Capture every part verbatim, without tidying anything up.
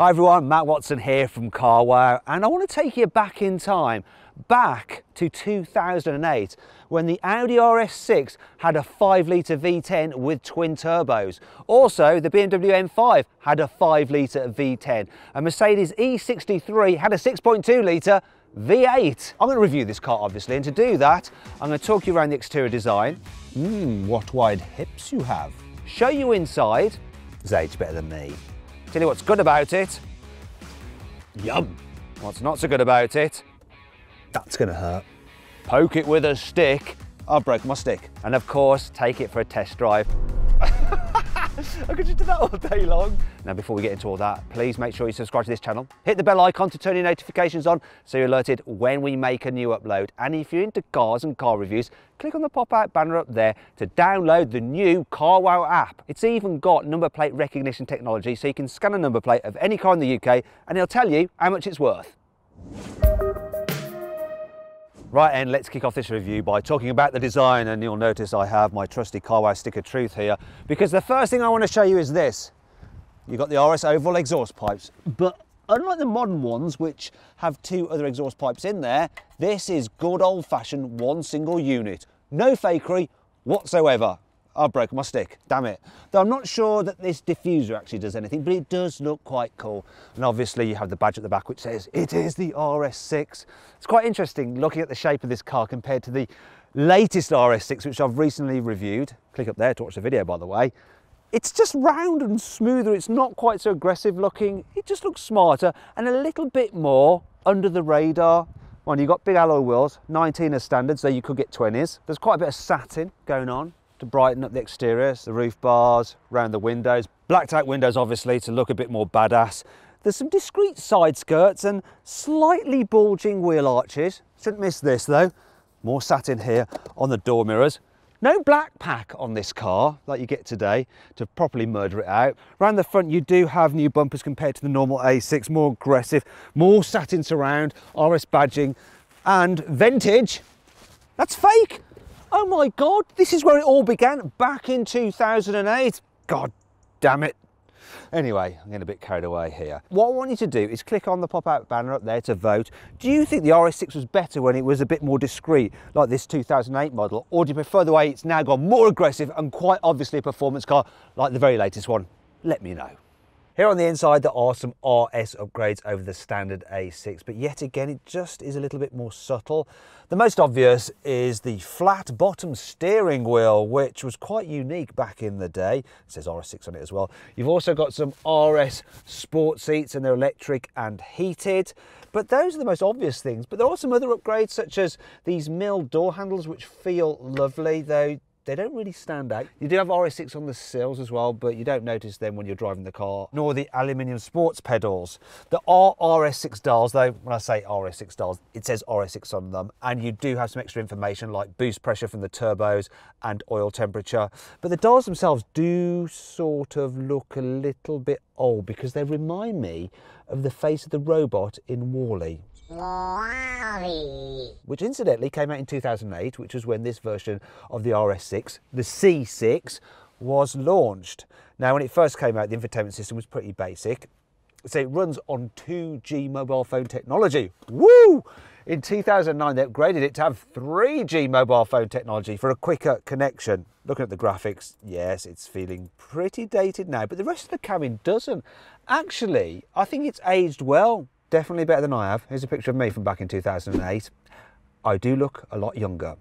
Hi everyone, Matt Watson here from Car Wow, and I want to take you back in time, back to two thousand eight, when the Audi R S six had a five litre V ten with twin turbos. Also, the B M W M five had a five litre V ten, and Mercedes E sixty-three had a six point two litre V eight. I'm going to review this car, obviously, and to do that, I'm going to talk you around the exterior design. Mmm, what wide hips you have. Show you inside. Zaid's better than me. Tell you what's good about it. Yum. What's not so good about it? That's gonna hurt. Poke it with a stick. I've broken my stick. And of course, take it for a test drive. I could just do that all day long. Now, before we get into all that, please make sure you subscribe to this channel. Hit the bell icon to turn your notifications on so you're alerted when we make a new upload. And if you're into cars and car reviews, click on the pop-out banner up there to download the new Car Wow app. It's even got number plate recognition technology, so you can scan a number plate of any car in the U K and it'll tell you how much it's worth. Right, and let's kick off this review by talking about the design, and you'll notice I have my trusty Car Wow stick of truth here, because the first thing I want to show you is this. You've got the R S oval exhaust pipes, but unlike the modern ones, which have two other exhaust pipes in there, this is good old-fashioned one single unit. No fakery whatsoever. I've broken my stick, damn it. Though I'm not sure that this diffuser actually does anything, but it does look quite cool. And obviously you have the badge at the back which says, it is the R S six. It's quite interesting looking at the shape of this car compared to the latest R S six, which I've recently reviewed. Click up there to watch the video, by the way. It's just round and smoother. It's not quite so aggressive looking. It just looks smarter and a little bit more under the radar. Well, you've got big alloy wheels, nineteen as standard, so you could get twenties. There's quite a bit of satin going on to brighten up the exterior, so the roof bars, round the windows, blacked out windows obviously to look a bit more badass. There's some discreet side skirts and slightly bulging wheel arches. Shouldn't miss this though. More satin here on the door mirrors. No black pack on this car like you get today to properly murder it out. Around the front you do have new bumpers compared to the normal A six, more aggressive, more satin surround, R S badging and vintage. That's fake. Oh my God, this is where it all began, back in two thousand eight. God damn it. Anyway, I'm getting a bit carried away here. What I want you to do is click on the pop-out banner up there to vote. Do you think the R S six was better when it was a bit more discreet, like this two thousand eight model, or do you prefer the way it's now gone more aggressive and quite obviously a performance car like the very latest one? Let me know. Here on the inside, there are some R S upgrades over the standard A six, but yet again, it just is a little bit more subtle. The most obvious is the flat bottom steering wheel, which was quite unique back in the day. It says R S six on it as well. You've also got some R S sport seats, and they're electric and heated. But those are the most obvious things. But there are some other upgrades, such as these milled door handles, which feel lovely, though they don't really stand out. You do have R S six on the sills as well, but you don't notice them when you're driving the car, nor the aluminium sports pedals. There are R S six dials though. When I say R S six dials, it says R S six on them, and you do have some extra information like boost pressure from the turbos and oil temperature. But the dials themselves do sort of look a little bit old because they remind me of the face of the robot in WALL-E. Which incidentally came out in two thousand eight, which was when this version of the R S six, the C six, was launched. Now, when it first came out, the infotainment system was pretty basic. So it runs on two G mobile phone technology. Woo! In two thousand nine, they upgraded it to have three G mobile phone technology for a quicker connection. Looking at the graphics, yes, it's feeling pretty dated now, but the rest of the cabin doesn't. Actually, I think it's aged well. Definitely better than I have. Here's a picture of me from back in two thousand eight. I do look a lot younger.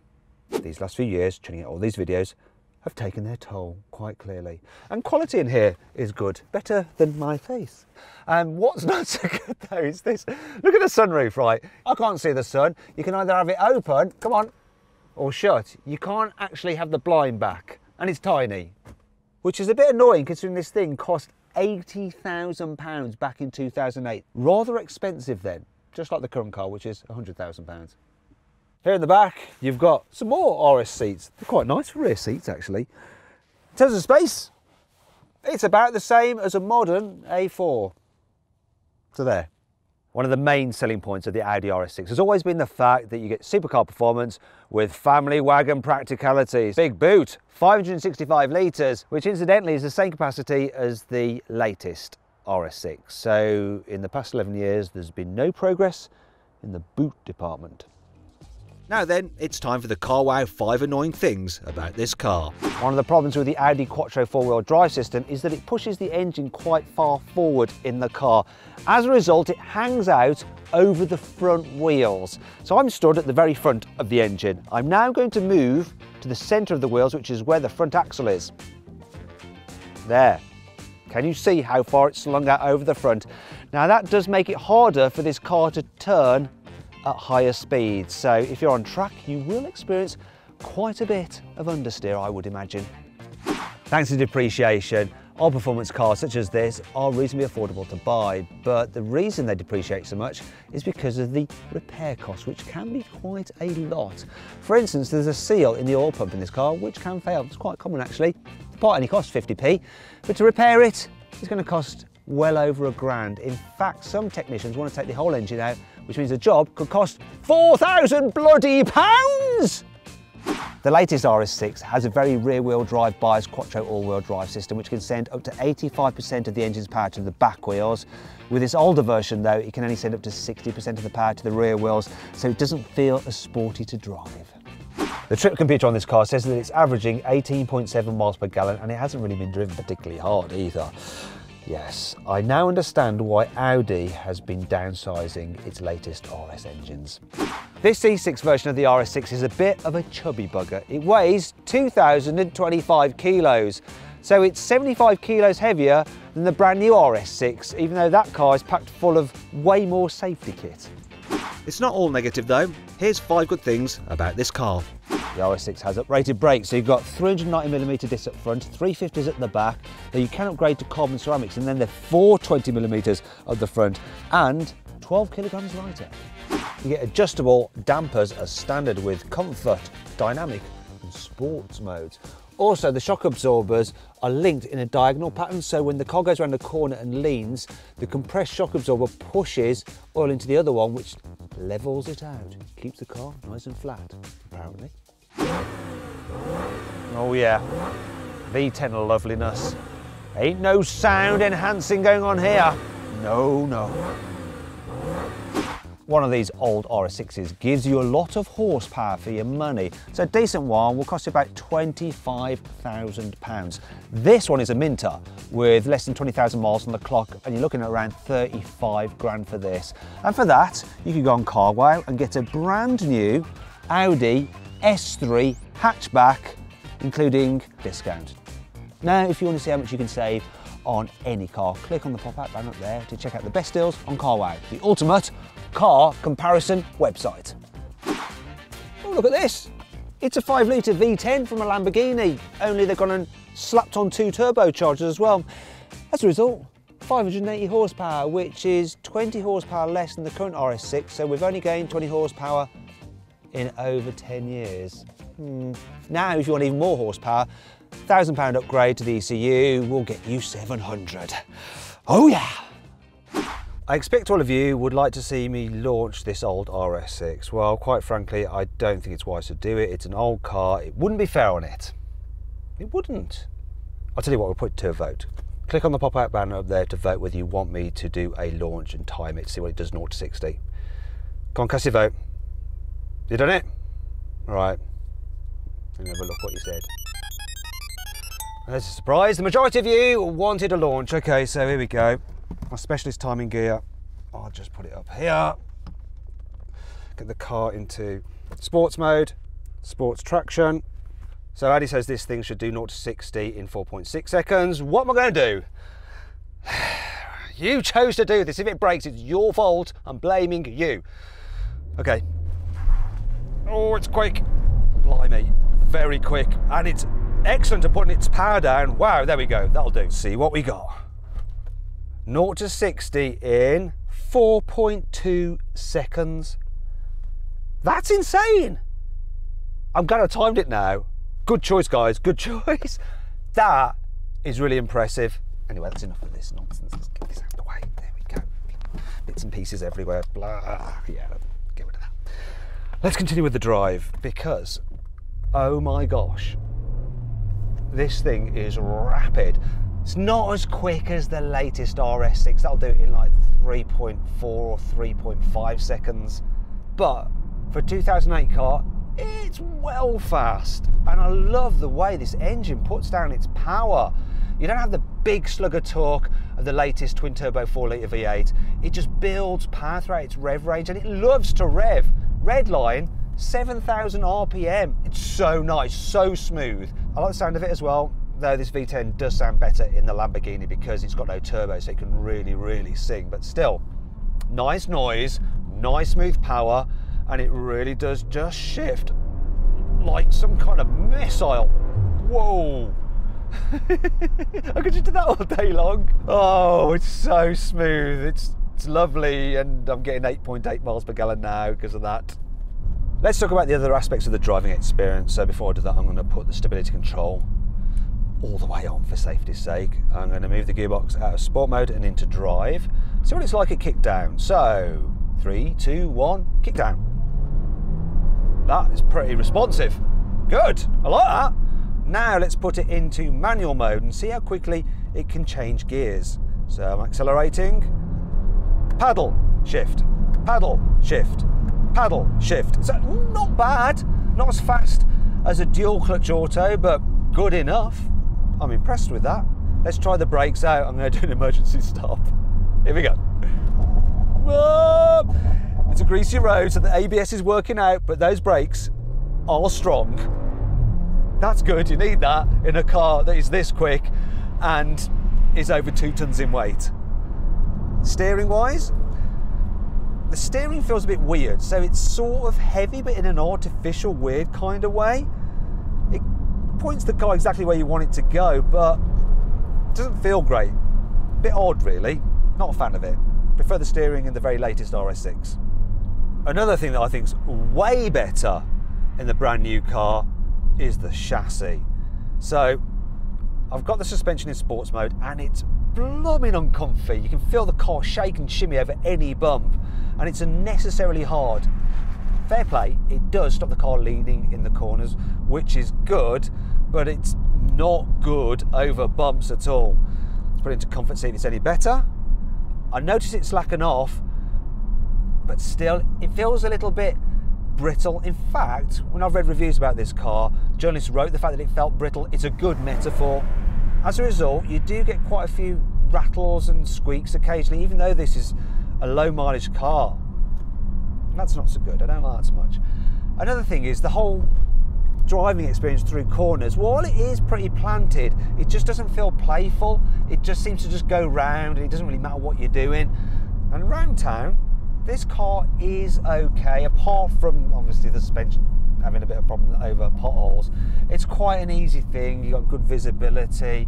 These last few years, tuning out all these videos, have taken their toll quite clearly. And quality in here is good, better than my face. And what's not so good though is this. Look at the sunroof, right? I can't see the sun. You can either have it open, come on, or shut. You can't actually have the blind back, and it's tiny, which is a bit annoying considering this thing cost eighty thousand pounds back in two thousand eight. Rather expensive then, just like the current car, which is one hundred thousand pounds. Here in the back, you've got some more R S seats. They're quite nice rear seats, actually. In terms of space, it's about the same as a modern A four. So there. One of the main selling points of the Audi R S six has always been the fact that you get supercar performance with family wagon practicalities. Big boot, five hundred sixty-five litres, which incidentally is the same capacity as the latest R S six. So in the past eleven years, there's been no progress in the boot department. Now then, it's time for the Car Wow five annoying things about this car. One of the problems with the Audi Quattro four-wheel drive system is that it pushes the engine quite far forward in the car. As a result, it hangs out over the front wheels. So I'm stood at the very front of the engine. I'm now going to move to the centre of the wheels, which is where the front axle is. There. Can you see how far it's slung out over the front? Now that does make it harder for this car to turn at higher speeds, so if you're on track you will experience quite a bit of understeer, I would imagine. Thanks to depreciation, old performance cars such as this are reasonably affordable to buy, but the reason they depreciate so much is because of the repair costs, which can be quite a lot. For instance, there's a seal in the oil pump in this car which can fail. It's quite common actually. The part only costs fifty p, but to repair it it's going to cost well over a grand. In fact, some technicians want to take the whole engine out, which means the job could cost four thousand bloody pounds! The latest R S six has a very rear-wheel drive biased Quattro all-wheel drive system, which can send up to eighty-five percent of the engine's power to the back wheels. With this older version though, it can only send up to sixty percent of the power to the rear wheels, so it doesn't feel as sporty to drive. The trip computer on this car says that it's averaging eighteen point seven miles per gallon, and it hasn't really been driven particularly hard either. Yes, I now understand why Audi has been downsizing its latest R S engines. This C six version of the R S six is a bit of a chubby bugger. It weighs two thousand twenty-five kilos, so it's seventy-five kilos heavier than the brand new R S six, even though that car is packed full of way more safety kit. It's not all negative though. Here's five good things about this car. The R S six has uprated brakes, so you've got three hundred ninety millimeter discs up front, three fifties at the back, though you can upgrade to carbon ceramics, and then they're four twenty millimeters at the front, and twelve kilograms lighter. You get adjustable dampers as standard with comfort, dynamic, and sports modes. Also, the shock absorbers are linked in a diagonal pattern, so when the car goes around a corner and leans, the compressed shock absorber pushes oil into the other one, which levels it out. Keeps the car nice and flat, apparently. Oh yeah, V ten loveliness. Ain't no sound enhancing going on here. No, no. One of these old R S sixes gives you a lot of horsepower for your money, so a decent one will cost you about twenty-five thousand pounds. This one is a Minter with less than twenty thousand miles on the clock, and you're looking at around thirty-five grand for this. And for that, you can go on Car Wow and get a brand new Audi S three hatchback, including discount. Now, if you want to see how much you can save on any car, click on the pop-out banner up there to check out the best deals on Car Wow, the ultimate car comparison website. Oh, look at this. It's a five litre V ten from a Lamborghini, only they've gone and slapped on two turbochargers as well. As a result, five hundred eighty horsepower, which is twenty horsepower less than the current R S six, so we've only gained twenty horsepower in over ten years. Hmm. Now, if you want even more horsepower, one thousand pound upgrade to the E C U will get you seven hundred. Oh yeah! I expect all of you would like to see me launch this old R S six. Well, quite frankly, I don't think it's wise to do it. It's an old car. It wouldn't be fair on it. It wouldn't. I'll tell you what, we'll put it to a vote. Click on the pop-out banner up there to vote whether you want me to do a launch and time it, see what it does zero to sixty. Go on, cast your vote. You done it? All right. Let me have a look what you said. That's a surprise. The majority of you wanted a launch. Okay, so here we go. My specialist timing gear. I'll just put it up here. Get the car into sports mode, sports traction. So Audi says this thing should do zero to sixty in four point six seconds. What am I going to do? You chose to do this. If it breaks, it's your fault. I'm blaming you. Okay. Oh, it's quick. Blimey, very quick. And it's excellent at putting its power down. Wow, there we go, that'll do. See what we got. zero to sixty in four point two seconds. That's insane. I'm glad I timed it now. Good choice, guys, good choice. That is really impressive. Anyway, that's enough of this nonsense. Let's get this out of the way. There we go. Bits and pieces everywhere. Blah, yeah, get rid of that. Let's continue with the drive, because, oh my gosh, this thing is rapid. It's not as quick as the latest R S six. That'll do it in like three point four or three point five seconds. But for a two thousand eight car, it's well fast. And I love the way this engine puts down its power. You don't have the big slug of torque of the latest twin turbo four litre V eight. It just builds power throughout its rev range, and it loves to rev. Redline, seven thousand R P M. It's so nice, so smooth. I like the sound of it as well, though this V ten does sound better in the Lamborghini because it's got no turbo, so it can really, really sing. But still, nice noise, nice smooth power, and it really does just shift like some kind of missile. Whoa. I could just do that all day long. Oh, it's so smooth. It's, it's lovely, and I'm getting eight point eight miles per gallon now because of that. Let's talk about the other aspects of the driving experience. So before I do that, I'm going to put the stability control all the way on for safety's sake. I'm going to move the gearbox out of sport mode and into drive. See what it's like at kick down. So three, two, one, kick down. That is pretty responsive. Good, I like that. Now let's put it into manual mode and see how quickly it can change gears. So I'm accelerating. Paddle, shift, paddle, shift, paddle, shift. So not bad, not as fast as a dual clutch auto, but good enough. I'm impressed with that. Let's try the brakes out. I'm going to do an emergency stop. Here we go. It's a greasy road, so the A B S is working out, but those brakes are strong. That's good, you need that in a car that is this quick and is over two tons in weight. Steering wise, the steering feels a bit weird, so it's sort of heavy, but in an artificial, weird kind of way. It points the car exactly where you want it to go, but it doesn't feel great. A bit odd, really. Not a fan of it. Prefer the steering in the very latest R S six. Another thing that I think's way better in the brand new car is the chassis. So I've got the suspension in sports mode, and it's blooming uncomfy. You can feel the car shake and shimmy over any bump, and it's unnecessarily hard. Fair play, it does stop the car leaning in the corners, which is good, but it's not good over bumps at all. Let's put it into comfort, see if it's any better. I notice it's slacking off, but still it feels a little bit brittle. In fact, when I've read reviews about this car, journalists wrote the fact that it felt brittle. It's a good metaphor. As a result, you do get quite a few rattles and squeaks occasionally, even though this is a low mileage car. That's not so good, I don't like that so much. Another thing is the whole driving experience through corners. While it is pretty planted, it just doesn't feel playful. It just seems to just go round, and it doesn't really matter what you're doing. And round town, this car is okay, apart from obviously the suspension having a bit of problem over potholes. It's quite an easy thing. You've got good visibility.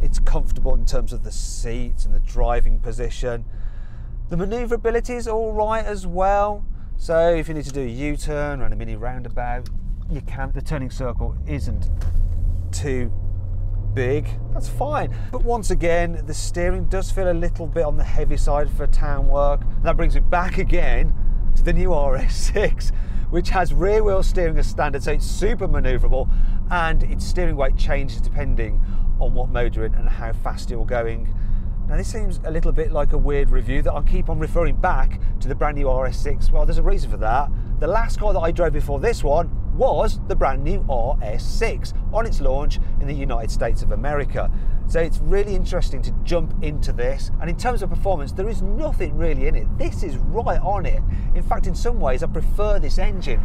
It's comfortable in terms of the seats and the driving position. The manoeuvrability is all right as well. So if you need to do a U-turn, run a mini roundabout, you can. The turning circle isn't too big, that's fine. But once again, the steering does feel a little bit on the heavy side for town work. And that brings me back again to the new R S six, which has rear wheel steering as standard, so it's super manoeuvrable, and its steering weight changes depending on what mode you're in and how fast you're going. Now this seems a little bit like a weird review that I keep on referring back to the brand new R S six. Well, there's a reason for that. The last car that I drove before this one was the brand new R S six on its launch in the United States of America. So it's really interesting to jump into this. And in terms of performance, there is nothing really in it. This is right on it. In fact, in some ways, I prefer this engine,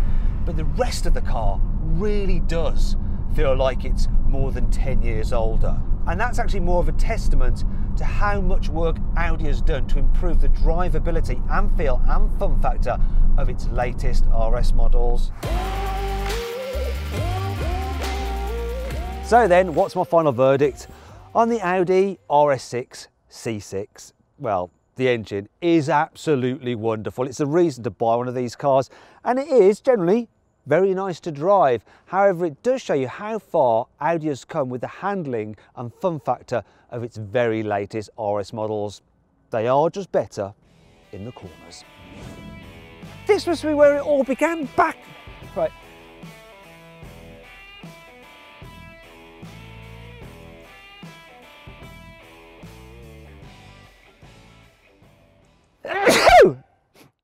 but the rest of the car really does feel like it's more than ten years older. And that's actually more of a testament to how much work Audi has done to improve the drivability and feel and fun factor of its latest R S models. So then, what's my final verdict on the Audi R S six C six? Well, the engine is absolutely wonderful. It's the reason to buy one of these cars, and it is generally very nice to drive. However, it does show you how far Audi has come with the handling and fun factor of its very latest R S models. They are just better in the corners. This must be where it all began back, right?